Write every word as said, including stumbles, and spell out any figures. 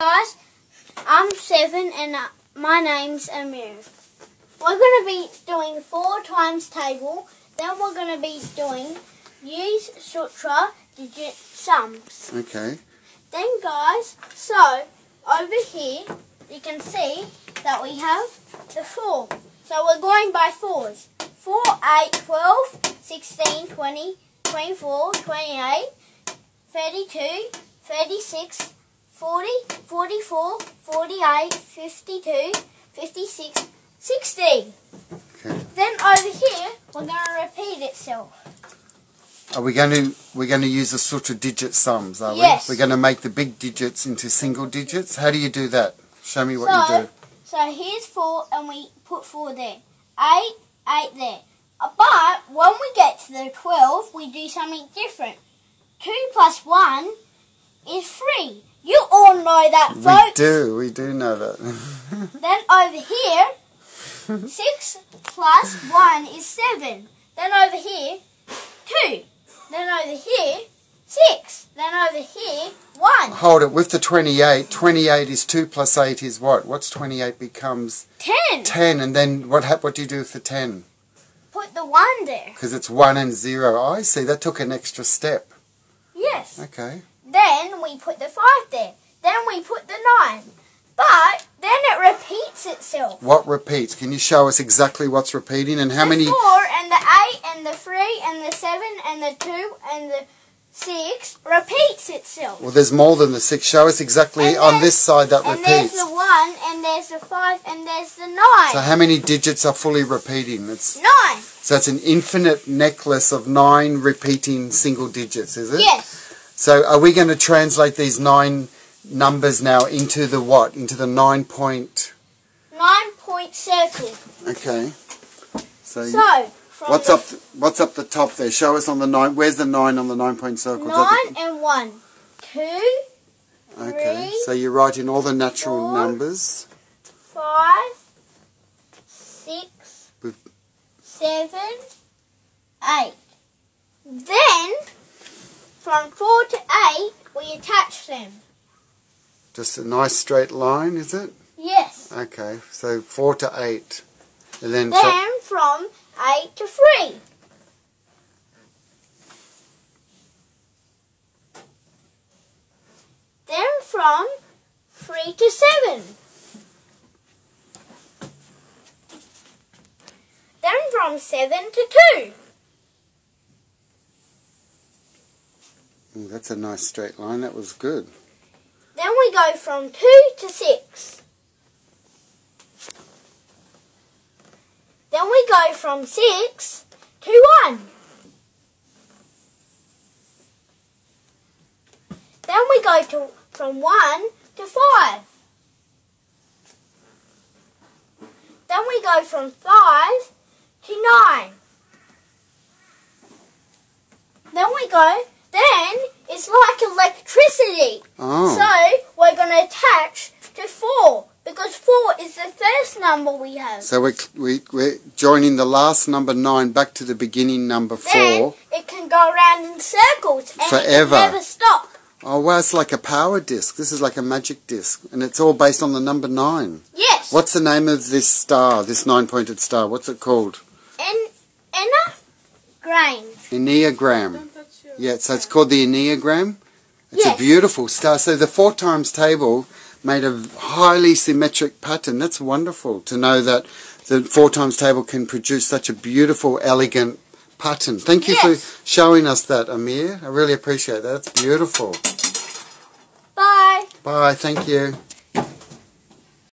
Guys, I'm seven and my name's Amir. We're going to be doing four times table, then we're going to be doing use sutra digit sums. Okay. Then guys, so over here you can see that we have the four. So we're going by fours. four, eight, twelve, sixteen, twenty, twenty-four, twenty-eight, thirty-two, thirty-six, forty, forty-four, forty-eight, fifty-two, fifty-six, sixty. Okay. Then over here, we're going to repeat itself. Are we going to we're going to use the sutra digit sums, are we? Yes. We're going to make the big digits into single digits. How do you do that? Show me what so, you do. So here's four, and we put four there. Eight, eight there. But when we get to the twelve, we do something different. Two plus one is three. You all know that, folks. We do, we do know that. Then over here, six plus one is seven. Then over here, two. Then over here, six. Then over here, one. Hold it, with the twenty-eight, twenty-eight is two plus eight is what? What's twenty-eight becomes? Ten. Ten, and then what, what do you do with the ten? Put the one there. Because it's one and zero. Oh, I see, that took an extra step. Yes. Okay. Then we put the five there. Then we put the nine. But then it repeats itself. What repeats? Can you show us exactly what's repeating and how the many? The four and the eight and the three and the seven and the two and the six repeats itself. Well, there's more than the six. Show us exactly on this side that and repeats. And there's the one and there's the five and there's the nine. So how many digits are fully repeating? It's nine. So it's an infinite necklace of nine repeating single digits, is it? Yes. So are we going to translate these nine numbers now into the what? Into the nine point... Nine point circle. Okay. So, so what's up th what's up the top there? Show us on the nine. Where's the nine on the nine point circle? Nine and one. Two, three, okay. So you write in all the natural four, numbers. Five, six, We've... seven, eight. Then... From four to eight, we attach them. Just a nice straight line, is it? Yes. Okay, so four to eight. And then, then so from eight to three. Then from three to seven. Then from seven to two. Ooh, that's a nice straight line. That was good. Then we go from two to six. Then we go from six to one. Then we go to from one to five. Then we go from five to nine. Then we go... Then, it's like electricity. Oh. So, we're going to attach to four, because four is the first number we have. So, we're, we, we're joining the last number nine back to the beginning number four. Then, it can go around in circles, and forever. It can never stop. Oh, wow, it's like a power disc. This is like a magic disc, and it's all based on the number nine. Yes. What's the name of this star, this nine-pointed star? What's it called? En Enneagram. Enneagram. Yeah, so it's called the Enneagram. It's yes. a beautiful star. So the four times table made a highly symmetric pattern. That's wonderful to know that the four times table can produce such a beautiful, elegant pattern. Thank you yes. for showing us that, Amir. I really appreciate that. That's beautiful. Bye. Bye. Thank you.